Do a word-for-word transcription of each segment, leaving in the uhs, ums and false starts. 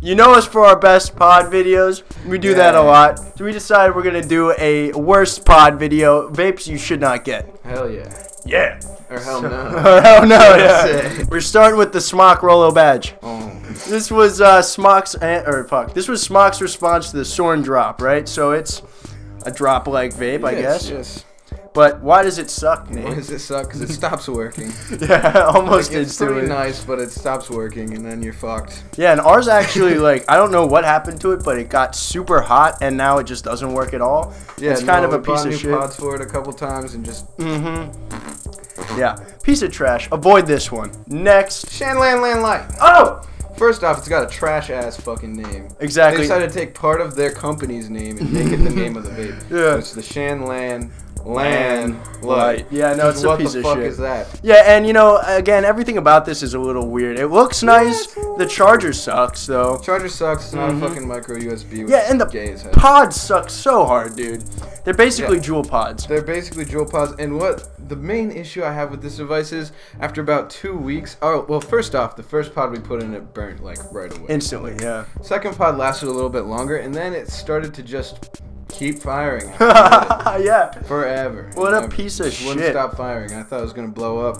You know us for our best pod videos. We do yeah. that a lot. So we decided we're going to do a worst pod video. Vapes you should not get. Hell yeah. Yeah. Or hell so, no. Or hell no, yeah. We're starting with the Smok Rolo Badge. Oh. This was uh, Smok's... Or fuck. This was Smok's response to the Suorin Drop, right? So it's a drop-like vape, yes, I guess. Yes. But why does it suck, Nate? Why does it suck? Because it stops working. Yeah, almost like, it's pretty nice, but it stops working, and then you're fucked. Yeah, and ours actually, like, I don't know what happened to it, but it got super hot, and now it just doesn't work at all. Yeah, it's no, kind of a piece of shit. We bought new pods for it a couple times, and just... Mm-hmm. Yeah, piece of trash. Avoid this one. Next. Shanlaan Laan Lite. Oh! First off, it's got a trash-ass fucking name. Exactly. They decided to take part of their company's name and make it the name of the vape. Yeah. So it's the Shanlaan Laan Lite. Yeah, no, it's a piece of shit. What the fuck is that? Yeah, and you know, again, everything about this is a little weird. It looks nice. The charger sucks, though. Charger sucks. It's not mm-hmm. a fucking micro U S B. Yeah, and the pods suck so hard, dude. They're basically yeah. Juul pods. They're basically Juul pods. And what the main issue I have with this device is, after about two weeks. Oh, well, first off, the first pod we put in it burnt like right away. Instantly, yeah. Second pod lasted a little bit longer, and then it started to just. Keep firing. Yeah. Forever. What a piece of shit. Wouldn't stop firing. I thought it was gonna blow up.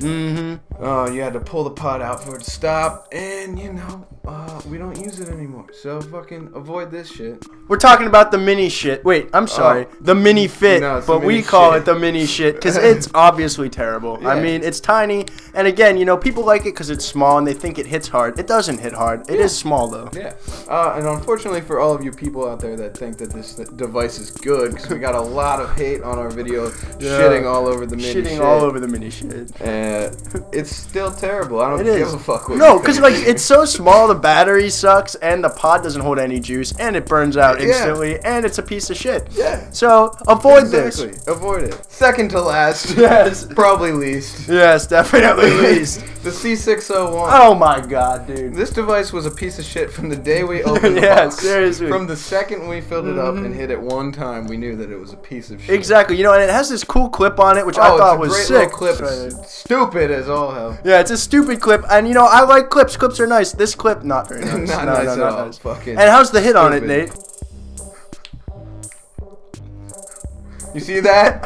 Mm-hmm. Oh, you had to pull the pod out for it to stop, and you know, uh, we don't use it anymore. So fucking avoid this shit. We're talking about the mini shit. Wait, I'm sorry, uh, the minifit, no, but mini we call shit. it the mini shit because it's obviously terrible. Yeah. I mean, it's tiny, and again, you know, people like it because it's small and they think it hits hard. It doesn't hit hard. It yeah. is small though. Yeah. Uh, and unfortunately for all of you people out there that think that this th device is good, because we got a lot of hate on our video, yeah. shitting all over the mini shitting shit. Shitting all over the mini shit. And it's still terrible. I don't it give is. a fuck what No, because like it's so small, the battery sucks, and the pod doesn't hold any juice, and it burns out yeah. instantly, and it's a piece of shit. Yeah. So avoid exactly. this. Avoid it. Second to last. Yes. Probably least. Yes, definitely least. The C six oh one. Oh my god, dude. This device was a piece of shit from the day we opened it. Yeah, box. seriously. From the second we filled it up mm-hmm. and hit it one time, we knew that it was a piece of shit. Exactly. You know, and it has this cool clip on it, which oh, I thought it's a was great sick. Clip. It's stupid as all hell. Yeah, it's a stupid clip, and you know I like clips. Clips are nice. This clip, not very nice. not no, nice no, at not all. Nice. Fucking. And how's the hit stupid. on it, Nate? You see that?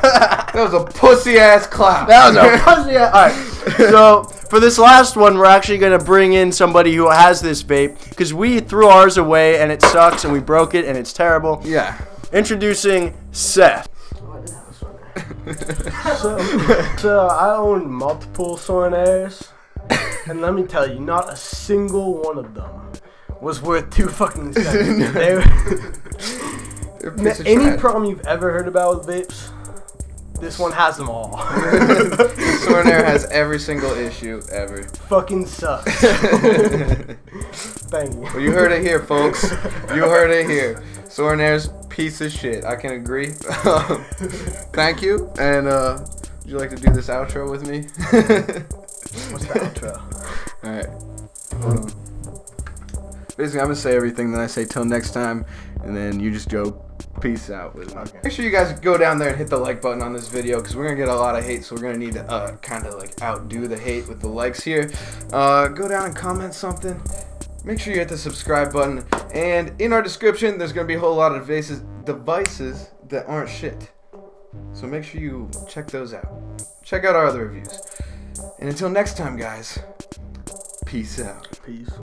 That was a pussy ass clap. That was a pussy ass. All right. So for this last one, we're actually gonna bring in somebody who has this vape because we threw ours away and it sucks and we broke it and it's terrible. Yeah. Introducing Seth. so, so, I own multiple Suorin Airs, and let me tell you, not a single one of them was worth two fucking cents. They were, now, any trash. problem you've ever heard about with vapes, this one has them all. Suorin Air has every single issue ever. Fucking sucks. Thank you. Well, you heard it here, folks. You heard it here. Suorin Air's piece of shit. I can agree. Thank you. And uh, would you like to do this outro with me? What's the outro? All right. Um, basically, I'm gonna say everything that I say till next time, and then you just go. Peace out with me. Okay. Make sure you guys go down there and hit the like button on this video because we're gonna get a lot of hate, so we're gonna need to uh, kind of like outdo the hate with the likes here. Uh, go down and comment something. Make sure you hit the subscribe button, and in our description there's gonna be a whole lot of devices devices that aren't shit. So make sure you check those out. Check out our other reviews. And until next time, guys. Peace out. Peace.